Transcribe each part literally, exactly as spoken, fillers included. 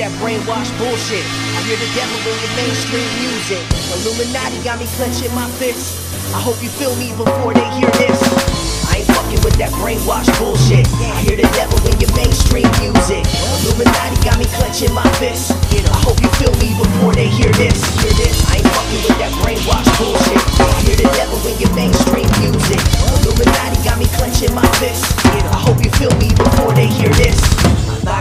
that brainwashed bullshit. I hear the devil in your mainstream music. Illuminati got me clenching my fists. I hope you feel me before they hear this. I ain't fucking with that brainwashed bullshit. I hear the devil in your mainstream music. Illuminati got me clenching my fists. I hope you feel me before they hear this. Hear this. I ain't fucking with that brainwashed bullshit. I hear the devil in your mainstream music. Illuminati got me clenching my fists. I hope you feel me before they hear this.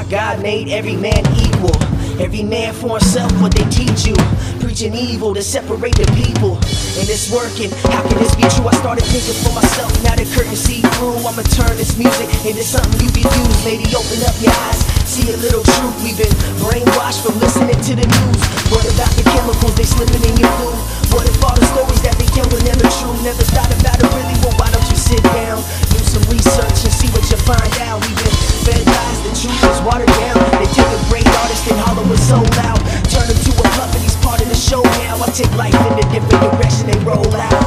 God made every man equal, every man for himself, what they teach you, preaching evil to separate the people, and it's working. How can this be true? I started thinking for myself, now the curtain see through. I'ma turn this music into something you can use. Maybe open up your eyes, see a little truth. We've been brainwashed from listening to the news. What about the chemicals they slipping in your food? What if all the stories that they tell were never true? Never thought about it really, well why don't you sit down, do some research and see what you find out. We've been fed lies, the truth is watered down. They take a great artist and hollow it so loud, turn him to a puppet, and he's part of the show now. I take life in a different direction, they roll out.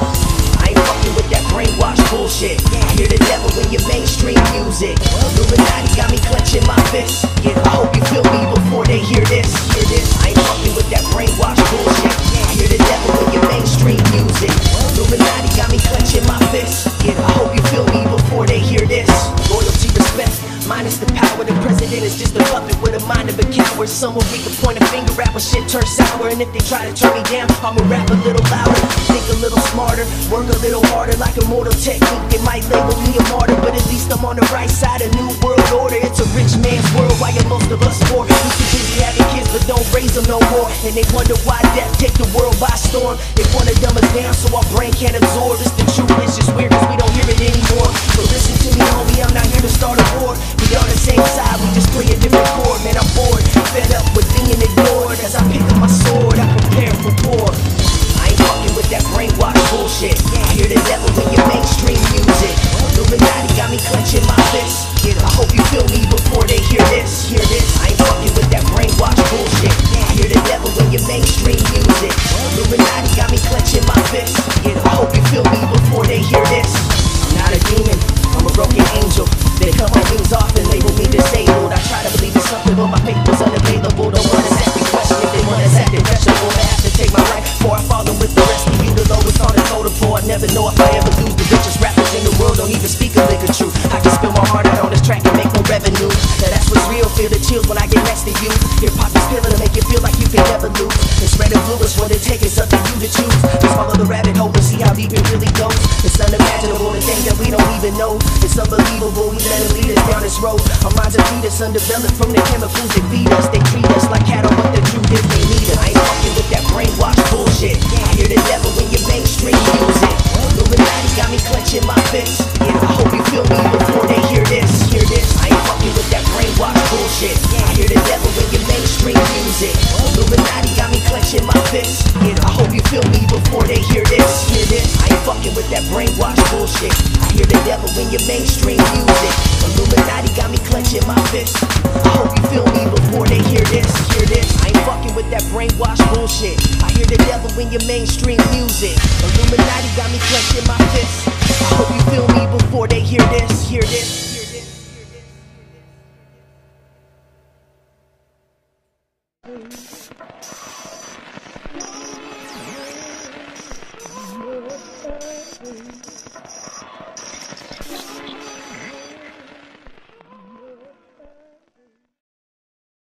I ain't fucking with that brainwashed bullshit. I hear the devil in your mainstream music. Illuminati got me clutching my fists. I hope you feel me before they hear this. Hear this. I ain't fucking with that brainwashed bullshit. I hear the devil in your mainstream music. Illuminati got me clutching my fists. I hope you feel me before they hear this. Loyalty, respect, minus the power. The president is just a puppet with a mind of a coward. Someone we can point a finger at when shit turns sour. And if they try to turn me down, I'ma rap a little louder, think a little smarter, work a little harder. Like a mortal technique, they might label me a martyr, but at least I'm on the right side of new world order. It's a rich man's world, why are most of us poor? We too busy having kids, but don't raise them no more. And they wonder why death take the world by storm. They wanna dumb us down so our brain can't absorb. It's the truth, it's just weird cause we don't hear it anymore. But listen to me homie, I'm not here to start a war. We on the same side, we just play a different chord. Man, I'm bored, fed up with being ignored. As I pick up my sword, I prepare for war. I ain't fucking with that brainwashed bullshit. I hear the devil in your mainstream music. Illuminati got me clenching my fists. I hope you feel me before they hear this. Hear this. I ain't fucking with that brainwashed bullshit. I hear the devil in your mainstream music. Illuminati got me clenching my fists. I hope you feel me before they hear this. I'm not a demon, I'm a broken angel. They cut my wings off and label me disabled. I try to believe in something, but my faith was unavailable. Don't want to ask me questions, they want to act impressionable. I have to take my life before I follow with the rest of you. The lowest on the totem pole. I never know if I ever lose. The richest rappers in the world don't even speak a lick of truth. I can spill my heart out on this track and make no revenue. Now that's what's real, feel the chills when I get next to you. Hip hop is feeling to make you feel like you can never lose. It's red and blue is what it takes, it's up to you to choose. Just follow the rabbit hole and see how deep it really goes. It's unimaginable, the thing that we don't even know. It's unbelievable, we let them lead us down this road. Our minds are feed us, undeveloped from the chemicals that feed us. They treat us like cattle, but the truth is they need us. I ain't fucking with that brainwashed bullshit. I hear the devil in your mainstream music. Illuminati got me clenching my fists. I hope you feel me before they hear this. Hear this. I ain't fucking with that brainwashed bullshit. I hear the devil in your mainstream music. Illuminati got me clenching my fists. I hope you feel me before they hear this. Hear this. I ain't fucking with that brainwashed bullshit. I hear the devil in your mainstream music. Illuminati got me clenching my fists. I hope you feel me before they hear this. Hear this. I ain't fucking with that brainwashed bullshit. I hear the devil in your mainstream music. Illuminati got me clenching my fists. I hope you feel me before they hear this. Hear this.